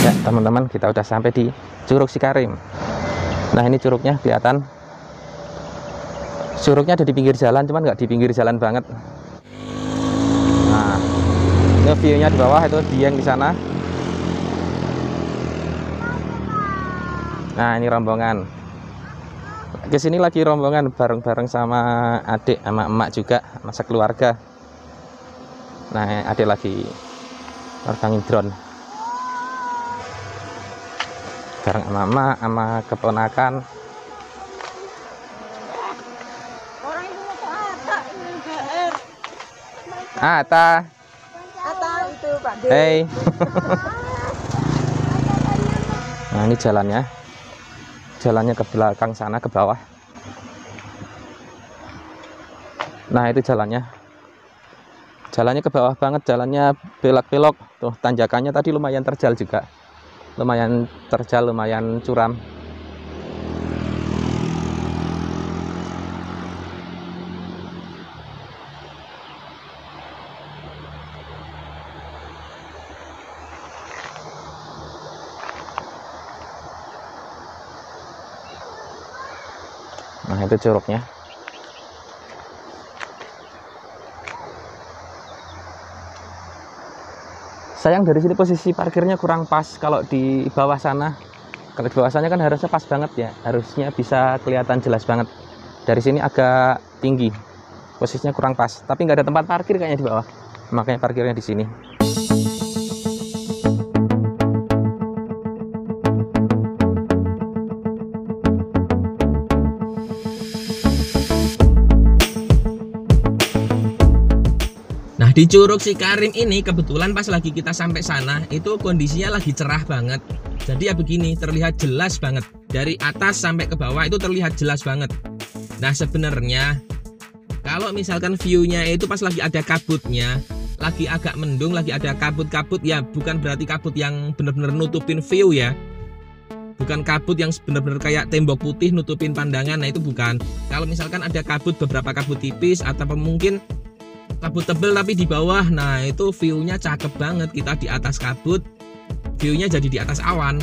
Ya teman-teman, kita udah sampai di Curug Sikarim. Nah ini curugnya kelihatan. Curugnya ada di pinggir jalan, cuman nggak di pinggir jalan banget. Nah ini view-nya di bawah itu Dieng di sana. Nah ini rombongan. Ke sini lagi rombongan bareng-bareng sama adik sama emak juga, masa keluarga. Nah adik lagi terbangin drone bareng sama emak sama keponakan. Ata itu Pak D. Hey. Nah ini jalannya. Jalannya ke belakang sana, ke bawah. Nah itu jalannya. Jalannya ke bawah banget, jalannya belok-belok. Tuh tanjakannya tadi lumayan terjal juga. Lumayan terjal, lumayan curam. Nah itu curugnya. Sayang dari sini posisi parkirnya kurang pas. Kalau di bawah sana, kalau di bawah sana kan harusnya pas banget ya, harusnya bisa kelihatan jelas banget. Dari sini agak tinggi, posisinya kurang pas. Tapi nggak ada tempat parkir kayaknya di bawah, makanya parkirnya di sini. Di Curug Sikarim ini kebetulan pas lagi kita sampai sana itu kondisinya lagi cerah banget. Jadi ya begini, terlihat jelas banget. Dari atas sampai ke bawah itu terlihat jelas banget. Nah sebenarnya kalau misalkan view-nya itu pas lagi ada kabutnya, lagi agak mendung, lagi ada kabut-kabut ya, bukan berarti kabut yang benar-benar nutupin view ya. Bukan kabut yang benar-benar kayak tembok putih nutupin pandangan, nah itu bukan. Kalau misalkan ada kabut, beberapa kabut tipis atau mungkin kabut tebel tapi di bawah, nah itu view-nya cakep banget. Kita di atas kabut, view-nya jadi di atas awan.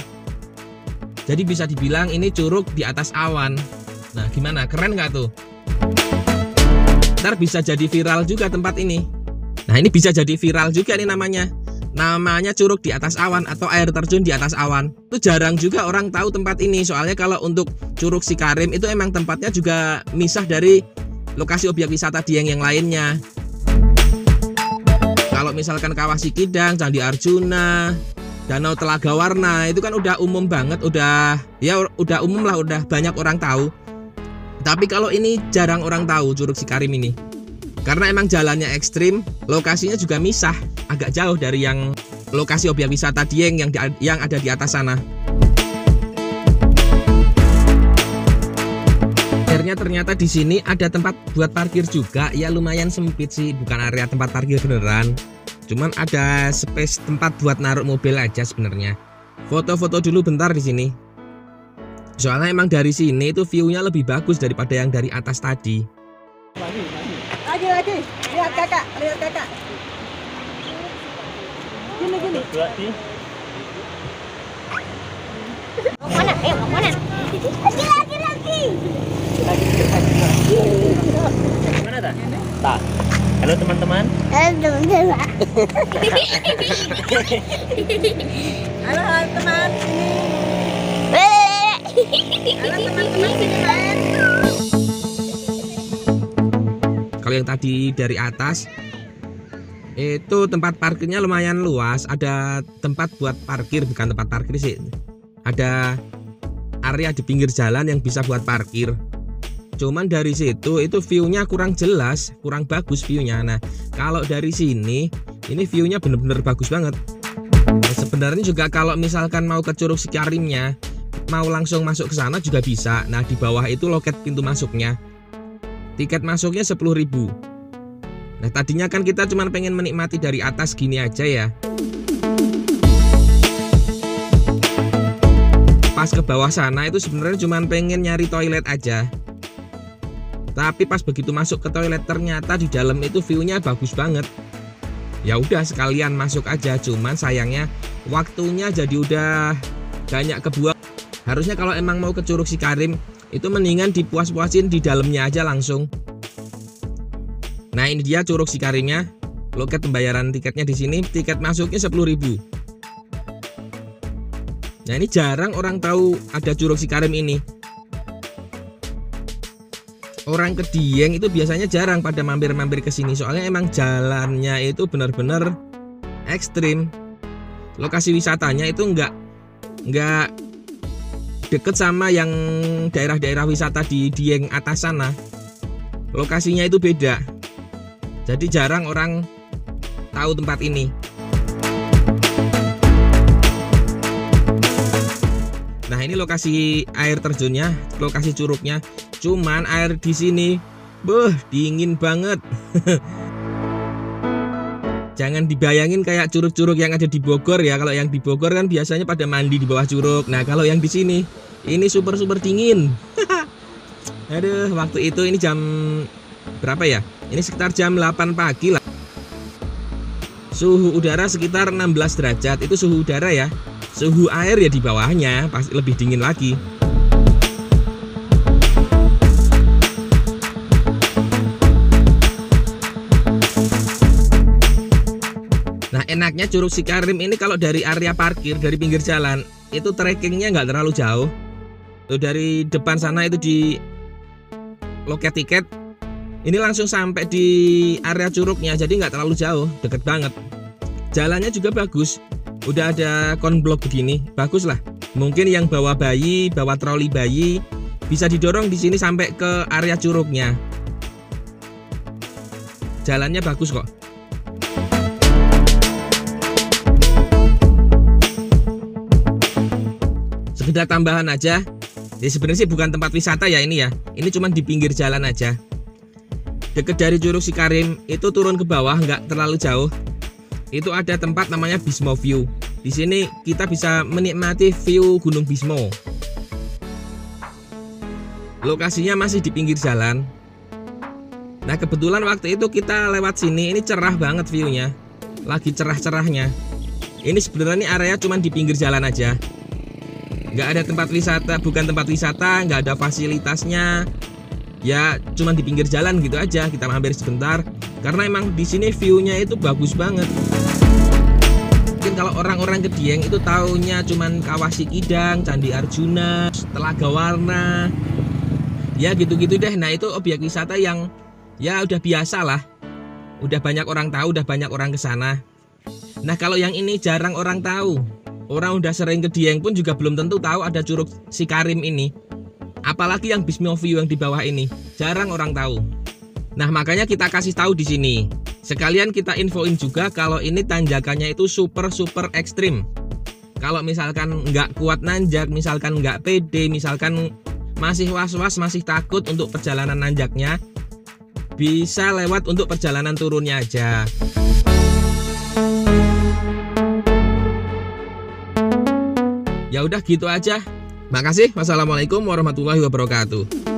Jadi bisa dibilang ini curug di atas awan. Nah gimana, keren nggak tuh? Ntar bisa jadi viral juga tempat ini. Nah ini bisa jadi viral juga nih namanya. Namanya curug di atas awan atau air terjun di atas awan. Itu jarang juga orang tahu tempat ini. Soalnya kalau untuk Curug Sikarim itu emang tempatnya juga misah dari lokasi objek wisata Dieng yang lainnya. Kalau misalkan Kawah Sikidang, Candi Arjuna, Danau Telaga Warna itu kan udah umum banget, udah umum lah, udah banyak orang tahu. Tapi kalau ini jarang orang tahu Curug Sikarim ini, karena emang jalannya ekstrim, lokasinya juga misah, agak jauh dari yang lokasi objek wisata Dieng yang ada di atas sana. Ternyata di sini ada tempat buat parkir juga ya, lumayan sempit sih, bukan area tempat parkir beneran, cuman ada space tempat buat naruh mobil aja sebenarnya. Foto-foto dulu bentar di sini, soalnya emang dari sini itu view-nya lebih bagus daripada yang dari atas tadi. Lagi lihat kakak gini mau mana, ayo mau mana, lagi gimana dah? Tak. Halo teman-teman. Halo teman-teman. Kalau yang tadi dari atas itu tempat parkirnya lumayan luas, ada tempat buat parkir, bukan tempat parkir sih. Ada area di pinggir jalan yang bisa buat parkir. Cuman dari situ itu view-nya kurang jelas, kurang bagus view-nya. Nah kalau dari sini ini view-nya bener-bener bagus banget. Nah, sebenarnya juga kalau misalkan mau ke Curug Sikarimnya, mau langsung masuk ke sana juga bisa. Nah di bawah itu loket pintu masuknya. Tiket masuknya 10.000. Nah tadinya kan kita cuma pengen menikmati dari atas gini aja ya. Pas ke bawah sana itu sebenarnya cuma pengen nyari toilet aja. Tapi pas begitu masuk ke toilet ternyata di dalam itu view-nya bagus banget. Ya udah sekalian masuk aja, cuman sayangnya waktunya jadi udah banyak kebuang. Harusnya kalau emang mau ke Curug Sikarim itu mendingan dipuas-puasin di dalamnya aja langsung. Nah, ini dia Curug Sikarimnya. Loket pembayaran tiketnya di sini, tiket masuknya 10.000. Nah, ini jarang orang tahu ada Curug Sikarim ini. Orang ke Dieng itu biasanya jarang pada mampir-mampir ke sini, soalnya emang jalannya itu benar-benar ekstrim. Lokasi wisatanya itu nggak deket sama yang daerah-daerah wisata di Dieng atas sana. Lokasinya itu beda, jadi jarang orang tahu tempat ini. Nah, ini lokasi air terjunnya, lokasi curugnya. Cuman air di sini, dingin banget. Jangan dibayangin kayak curug-curug yang ada di Bogor ya. Kalau yang di Bogor kan biasanya pada mandi di bawah curug. Nah, kalau yang di sini, ini super-super dingin. Aduh, waktu itu ini jam berapa ya? Ini sekitar jam 8 pagi lah. Suhu udara sekitar 16 derajat, itu suhu udara ya. Suhu air ya di bawahnya, pasti lebih dingin lagi. Enaknya Curug Sikarim ini kalau dari area parkir, dari pinggir jalan, itu trekkingnya nggak terlalu jauh. Tuh dari depan sana itu di loket tiket, ini langsung sampai di area curugnya, jadi nggak terlalu jauh, deket banget. Jalannya juga bagus, udah ada konblok begini, bagus lah. Mungkin yang bawa bayi, bawa troli bayi, bisa didorong di sini sampai ke area curugnya. Jalannya bagus kok. Sekedar tambahan aja, ya sebenarnya sih bukan tempat wisata ya ini ya. Ini cuma di pinggir jalan aja. Deket dari Curug Sikarim itu turun ke bawah nggak terlalu jauh. Itu ada tempat namanya Bismo View. Di sini kita bisa menikmati view Gunung Bismo. Lokasinya masih di pinggir jalan. Nah, kebetulan waktu itu kita lewat sini, ini cerah banget viewnya, lagi cerah-cerahnya. Ini sebenarnya area cuma di pinggir jalan aja. Nggak ada tempat wisata, bukan tempat wisata, nggak ada fasilitasnya. Ya, cuman di pinggir jalan gitu aja, kita mampir sebentar. Karena emang di sini view-nya itu bagus banget. Mungkin kalau orang-orang ke Dieng itu taunya cuman Kawah Sikidang, Candi Arjuna, Telaga Warna. Ya gitu-gitu deh. Nah, itu objek wisata yang ya udah biasa lah. Udah banyak orang tahu, udah banyak orang ke sana. Nah, kalau yang ini jarang orang tahu. Orang udah sering ke Dieng pun juga belum tentu tahu ada Curug Sikarim ini. Apalagi yang Bismo View yang di bawah ini, jarang orang tahu. Nah, makanya kita kasih tahu di sini. Sekalian kita infoin juga kalau ini tanjakannya itu super ekstrim. Kalau misalkan nggak kuat nanjak, misalkan nggak pede, misalkan masih was-was, masih takut untuk perjalanan nanjaknya, bisa lewat untuk perjalanan turunnya aja. Ya udah gitu aja. Makasih. Wassalamualaikum warahmatullahi wabarakatuh.